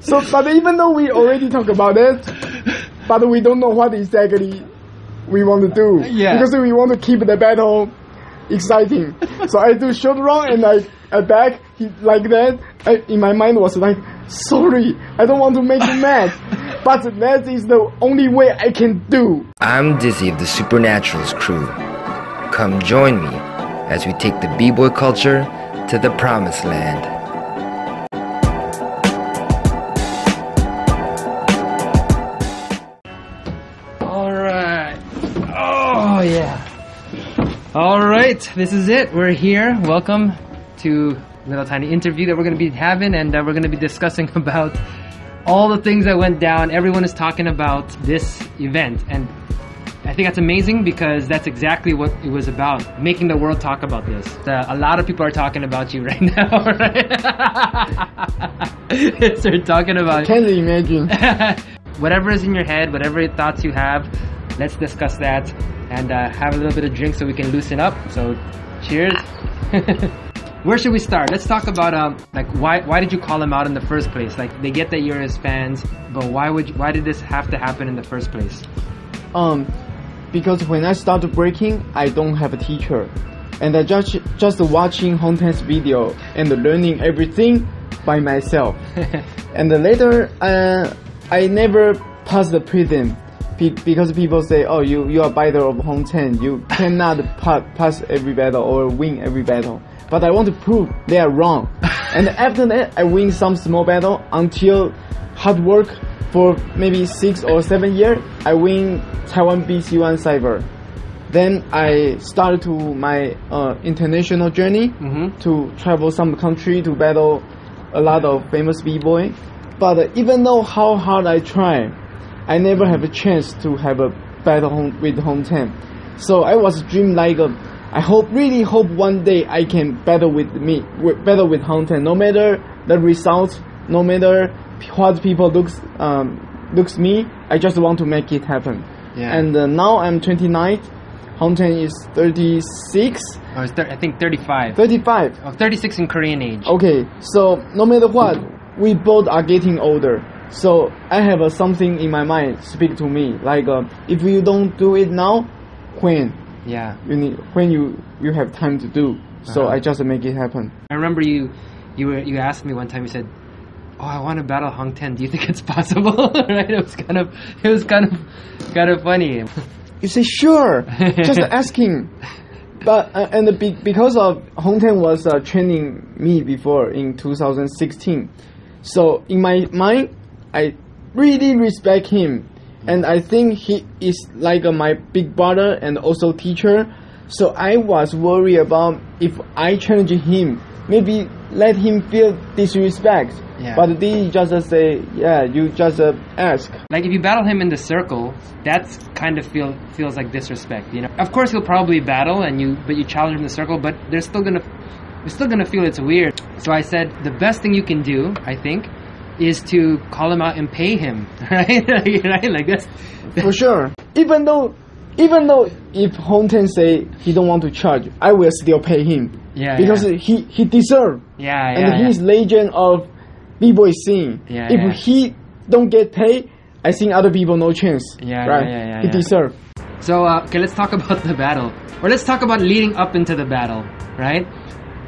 So, but even though we already talked about it, but we don't know what exactly we want to do. Yeah. Because we want to keep the battle exciting. So I do short round and I back like that. In my mind was like, sorry, I don't want to make you mad. But that is the only way I can do. I'm Dizzy of the Supernaturals crew. Come join me as we take the B-boy culture to the promised land. All right, this is it. We're here. Welcome to a little tiny interview that we're going to be having, and we're going to be discussing about all the things that went down. Everyone is talking about this event, and I think that's amazing because that's exactly what it was about, making the world talk about this. A lot of people are talking about you right now, right? They're talking about you. Can you imagine? Whatever is in your head, whatever thoughts you have, let's discuss that and have a little bit of drink so we can loosen up. So, cheers. Where should we start? Let's talk about why did you call him out in the first place? Like, they get that you're his fans, but why did this have to happen in the first place? Because when I started breaking, I don't have a teacher, and I just watching Hong10's video and learning everything by myself. And then later, I never passed the prelim. Because people say, oh, you are fighter of Hong10, you cannot pass every battle or win every battle. But I want to prove they are wrong. And after that, I win some small battle until hard work for maybe 6 or 7 years, I win Taiwan BC1 Cyber. Then I started to my international journey to travel some country to battle a lot of famous B-boy. But even though how hard I try, I never have a chance to have a battle with Hong10. So I was dream like, I really hope one day I can battle with Hong10. No matter the result, no matter what people looks me, I just want to make it happen. Yeah. And now I'm 29. Hong10 is 36. Oh, I think 35. 35. Oh, 36 in Korean age. Okay, so no matter what, we both are getting older. So I have something in my mind speak to me like if you don't do it now, when? Yeah. When you have time to do. So I just make it happen. I remember you asked me one time. You said, "Oh, I want to battle Hong10. Do you think it's possible?" Right? It was kind of funny. You say sure, just asking. But because of Hong10 was training me before in 2016, so in my mind, I really respect him, and I think he is like my big brother and also teacher. So I was worried about if I challenge him, maybe let him feel disrespect. Yeah. But they just say, yeah, you just ask. Like if you battle him in the circle, that's kind of feels like disrespect, you know. Of course, he'll probably battle, but you challenge him in the circle, but they're still gonna. You're still gonna feel it's weird. So I said the best thing you can do, I think, is to call him out and pay him, right? Right? Like this. For sure. Even though if Hong10 say he don't want to charge, I will still pay him. Yeah. Because he deserve. Yeah. And he's legend of B-boy scene. Yeah. If he don't get paid, I think other people no chance. Yeah. Right. He deserve. So okay, let's talk about the battle, or let's talk about leading up into the battle, right?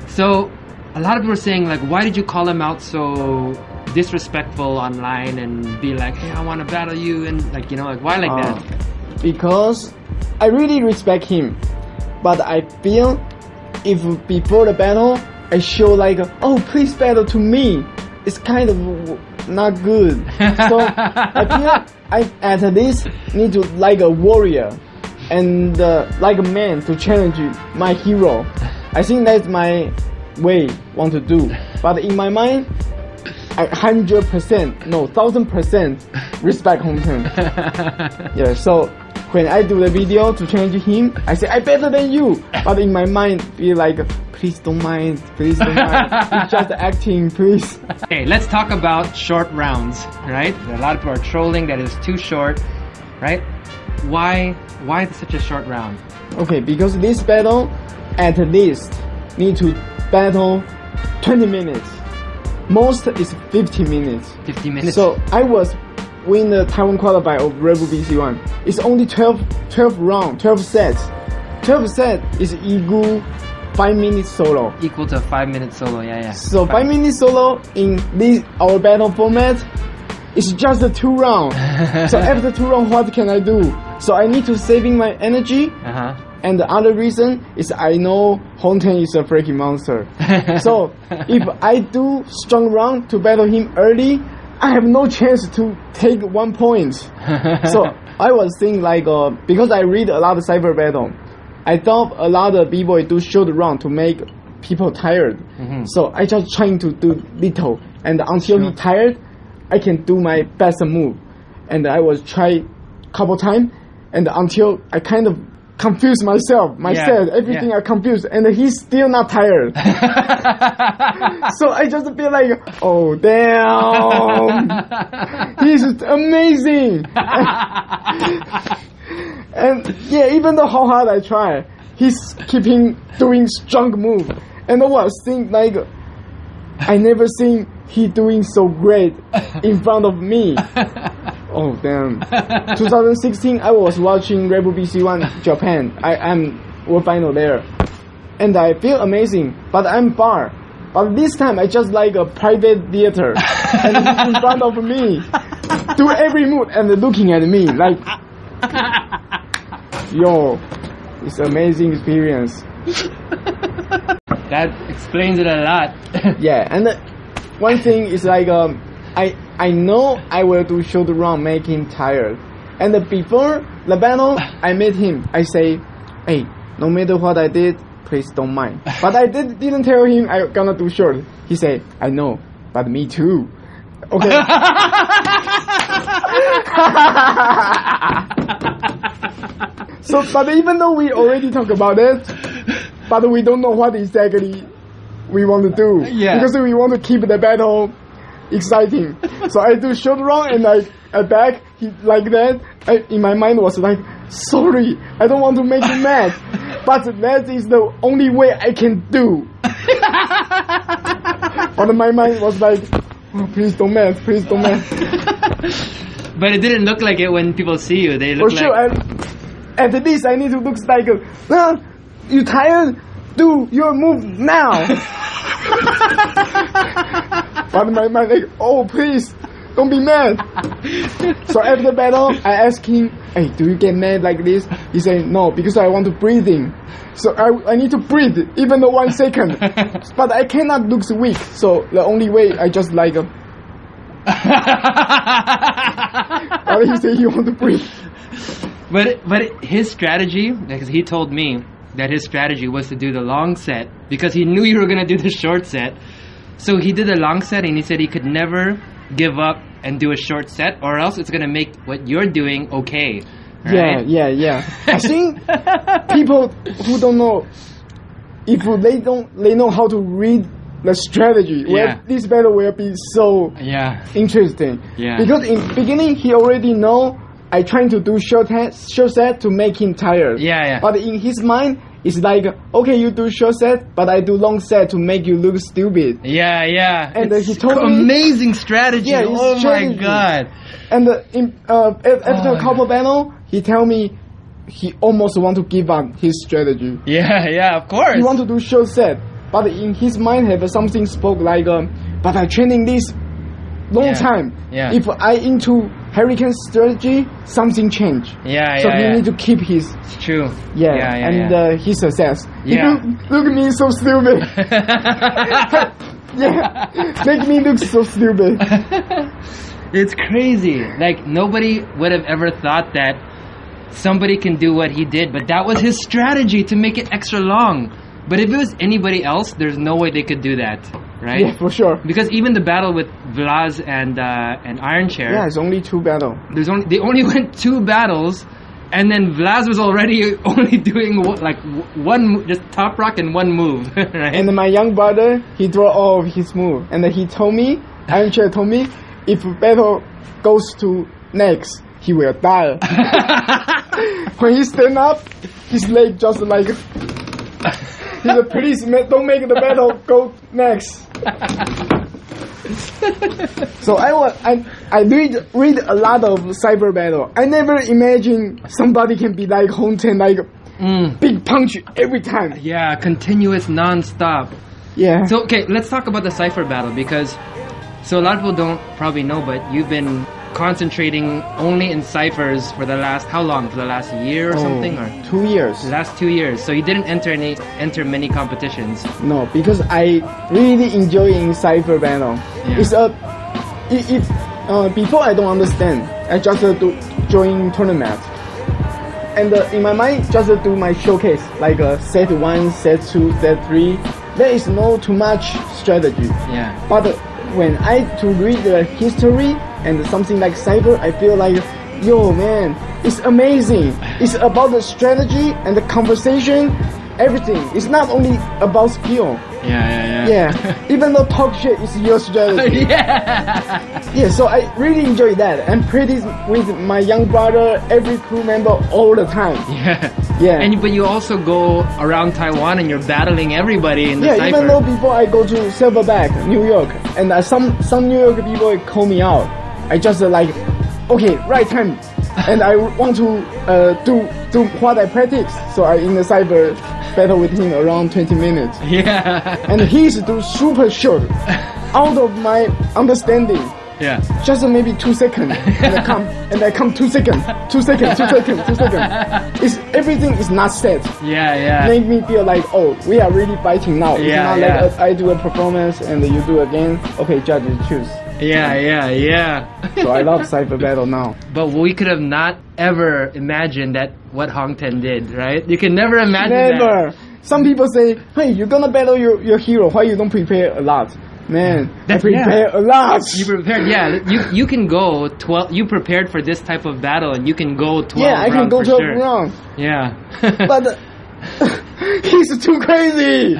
So a lot of people are saying like, why did you call him out so disrespectful online and be like, hey, I want to battle you, and like, you know, like why like that? Because I really respect him, but I feel if before the battle I show like, oh, please battle to me, it's kind of not good. So I feel I at least need to like a warrior and like a man to challenge my hero. I think that's my way want to do. But in my mind, I 100%, no, 1000% respect Hong10. Yeah, so when I do the video to challenge him, I say, I better than you. But in my mind, be like, please don't mind, it's just acting, please. Okay, let's talk about short rounds, right? A lot of people are trolling that it's too short, right? Why such a short round? Okay, because this battle, at least need to battle 20 minutes. most is 50 minutes. 50 minutes. So I was winning the Taiwan qualifier of Red Bull BC1. It's only 12 rounds, 12 sets. 12 sets is equal 5-minute solo. Equal to 5-minute solo, yeah. So 5-minute solo in this our battle format, it's just a 2 rounds. So after 2 rounds, what can I do? So I need to saving my energy. And the other reason is I know Hong10 is a freaking monster. So if I do strong round to battle him early, I have no chance to take 1 point. So I was thinking like, because I read a lot of cyber battle, I thought a lot of B-boy do short round to make people tired. So I just trying to do little, and until he tired, I can do my best move. And I was try couple times, and until I kind of confuse myself, everything I confused, and he's still not tired. So I just feel like, oh damn, he's amazing. And yeah, even though how hard I try, he's keeping doing strong move. And I was thinking like, I never seen he doing so great in front of me. Oh damn. 2016 I was watching Red Bull BC1 Japan. I'm world final there, and I feel amazing, but I'm far. But this time I just like a private theater, and he's in front of me do every move and looking at me like, yo, it's amazing experience. That explains it a lot. Yeah, and one thing is like, I know I will do short round, make him tired. And before the battle, I met him. I say, hey, no matter what I did, please don't mind. But I didn't tell him I gonna do short. He said, I know, but me too. Okay. So, but even though we already talked about it, but we don't know what exactly we want to do. Yeah. Because we want to keep the battle exciting. So I do short round, and I back like that. In my mind was like, sorry, I don't want to make you mad, but that is the only way I can do. But my mind was like, oh, please don't mad, please don't mad. But it didn't look like it when people see you. They look at least I need to look like, you tired? Do your move now. But my mind like, oh please, don't be mad. So after the battle, I asked him, hey, do you get mad like this? He said, no, because I want to breathe in. So I need to breathe, even though 1 second. But I cannot look weak, so the only way I just like... But he said he want to breathe. But his strategy, because he told me that his strategy was to do the long set, because he knew you were going to do the short set. So he did a long set, and he said he could never give up and do a short set, or else it's going to make what you're doing okay. Right? Yeah. I think people who don't know, if they know how to read the strategy, well, this battle will be so interesting. Yeah. Because in the beginning, he already know I trying to do short set to make him tired. Yeah. But in his mind, it's like, okay, you do short set, but I do long set to make you look stupid. Yeah. And it's he told me amazing strategy. Yeah, oh strategy. My god! And after a couple battle, he tell me he almost want to give up his strategy. Yeah, of course. He want to do short set, but in his mind have something spoke like, but I training this long time. Yeah. If I into hurricane strategy, something changed. So he need to keep his. It's true. His success. Yeah. If you look at me so stupid. Make me look so stupid. It's crazy. Like nobody would have ever thought that somebody can do what he did, but that was his strategy to make it extra long. But if it was anybody else, there's no way they could do that. Right? Yeah, for sure. Because even the battle with Vlaz and Iron Chair. Yeah, it's only 2 battles. They only went 2 battles, and then Vlaz was already only doing one just top rock and 1 move, right? And my young brother, he drew all of his move, and he told me, Iron Chair told me, if battle goes to next, he will die. When he stand up, his leg just like. He said, please, don't make the battle go next. So I read a lot of cyber battle. I never imagined somebody can be like Hong10, like big punch every time. Yeah, continuous, non-stop. Yeah. So okay, let's talk about the cypher battle, because so a lot of people don't probably know, but you've been concentrating only in ciphers for the last how long? For the last year or something? Or 2 years. Last 2 years. So you didn't enter many competitions. No, because I really enjoying cypher battle. Yeah. Before I don't understand. I just do join tournament. And in my mind, just do my showcase, like set 1, set 2, set 3. There is no too much strategy. Yeah. But when I to read the history and something like cyber, I feel like, yo man, it's amazing. It's about the strategy and the conversation, everything. It's not only about skill. Yeah. Even though talk shit is your strategy. So I really enjoy that. I'm practice with my young brother, every crew member, all the time. Yeah. But you also go around Taiwan and you're battling everybody in the cypher. Even though before I go to Silverback, New York, and some New York people call me out, I just like, okay, right time. And I want to do what I practice. So I in the cyber battle with him around 20 minutes. Yeah. And he's do super short, out of my understanding. Yeah. Just maybe 2 seconds. And I come 2 seconds. It's everything is not set. Yeah. Make me feel like, oh, we are really fighting now. It's not like I do a performance and you do again. Okay, judges choose. Yeah. So I love cyber battle now. But we could have not ever imagined that what Hong10 did, right? You can never imagine that. Some people say, hey, you're gonna battle your hero. Why you don't prepare a lot? Man, I prepare a lot. You prepared, You can go 12. You prepared for this type of battle, and you can go 12. Yeah, I can go 12 rounds. Yeah. But he's too crazy.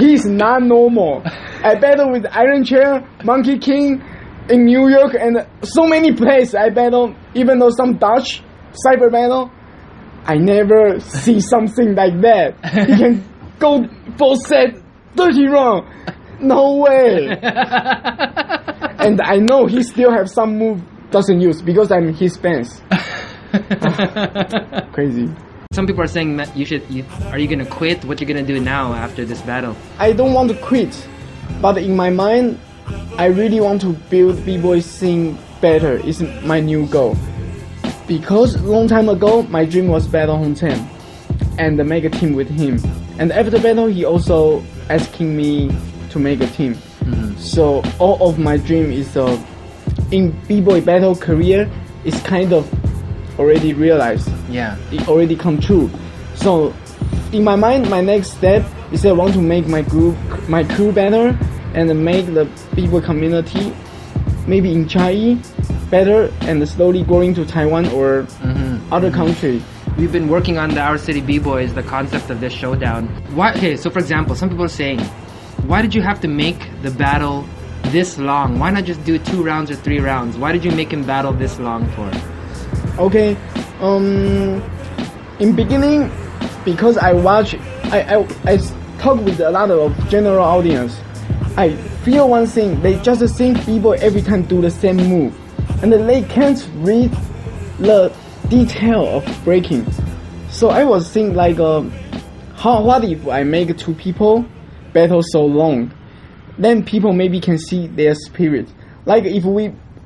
He's not normal. I battle with Iron Chair, Monkey King, in New York, and so many places. I battle, even though some Dutch cyber battle, I never see something like that. He can go full set. 30 round, no way. And I know he still have some move doesn't use because I'm his fans. Crazy. Some people are saying, Matt, are you gonna quit? What you gonna do now after this battle? I don't want to quit, but in my mind, I really want to build Bboy scene better. It's my new goal. Because long time ago, my dream was battle Hong10 and make a team with him. And after battle, he also asking me to make a team. So all of my dream is in B-boy battle career is kind of already realized. Yeah, it already come true. So in my mind, my next step is I want to make my crew better, and make the B-boy community maybe in Chiayi better, and slowly going to Taiwan or other country. We've been working on the Our City B Boys, the concept of this showdown. So for example, some people are saying, why did you have to make the battle this long? Why not just do 2 rounds or 3 rounds? Why did you make him battle this long for? Okay, in beginning, because I watch, I talk with a lot of general audience. I feel one thing, they just think people every time do the same move. And they can't read the detail of breaking. So I was thinking like, what if I make 2 people battle so long? Then people maybe can see their spirit. Like if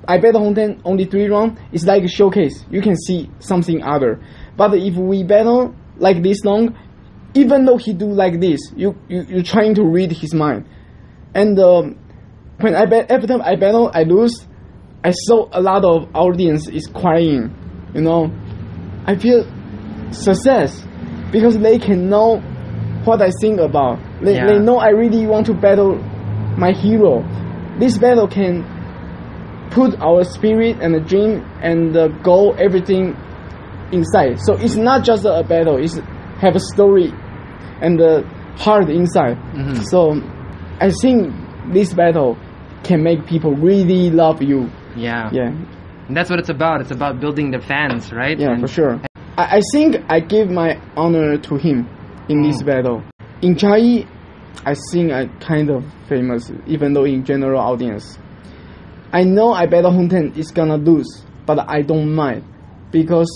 I battle Hong10 only 3 rounds, it's like a showcase. You can see something other. But if we battle like this long, even though he do like this, you're trying to read his mind. And when every time I battle, I lose. I saw a lot of audience is crying. You know, I feel success because they can know what I think about. They know I really want to battle my hero. This battle can put our spirit and the dream and the goal, everything inside. So it's not just a battle, it's have a story and the heart inside. So I think this battle can make people really love you. Yeah. And that's what it's about. It's about building the fans, right? Yeah, and for sure. I think I give my honor to him in this battle. In Chiayi, I think I kind of famous, even though in general audience. I know I bet Hong10 is gonna lose, but I don't mind, because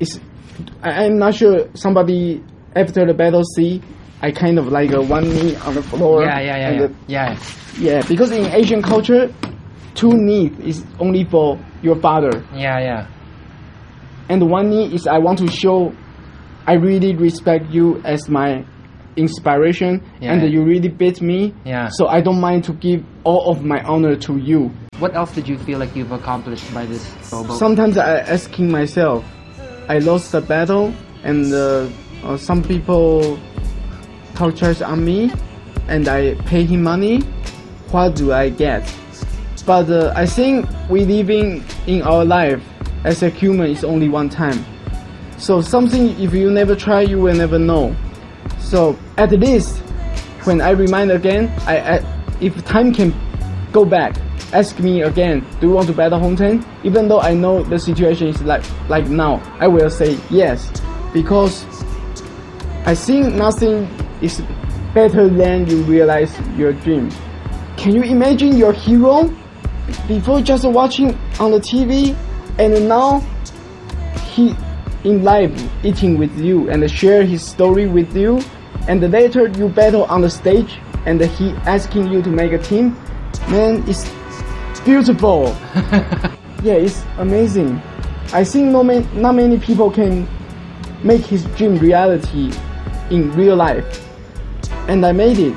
it's, I'm not sure somebody after the battle see I kind of like a 1 knee on the floor. Yeah, because in Asian culture, 2 knee is only for your father. And 1 knee is I want to show I really respect you as my inspiration, and you really beat me, so I don't mind to give all of my honor to you. What else did you feel like you've accomplished by this robo? Sometimes I asking myself, I lost the battle, and some people tortured on me, and I pay him money, what do I get? But I think we living in our life as a human is only one time. So something if you never try, you will never know. So at least when I remind again, if time can go back, ask me again, do you want to battle Hong10? Even though I know the situation is like now, I will say yes, because I think nothing is better than you realize your dream. Can you imagine your hero before just watching on the TV, and now he in life eating with you and share his story with you, and later you battle on the stage and he asking you to make a team? Man, it's beautiful. Yeah, it's amazing. I think not many people can make his dream reality in real life, and I made it.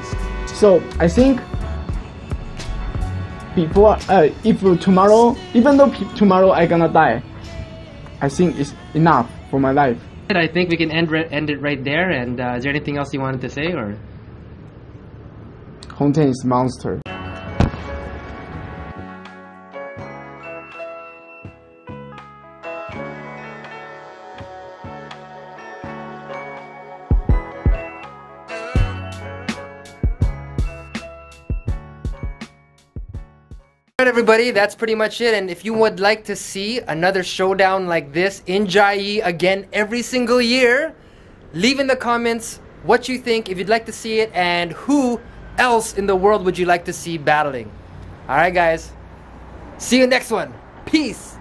So I think before if tomorrow, even though tomorrow I gonna die, I think it's enough for my life. I think we can end it right there. And is there anything else you wanted to say, or? Hong10 is monster. Everybody, that's pretty much it. And if you would like to see another showdown like this in Chiayi again every single year, leave in the comments what you think, if you'd like to see it, and who else in the world would you like to see battling. Alright guys, see you next one. Peace.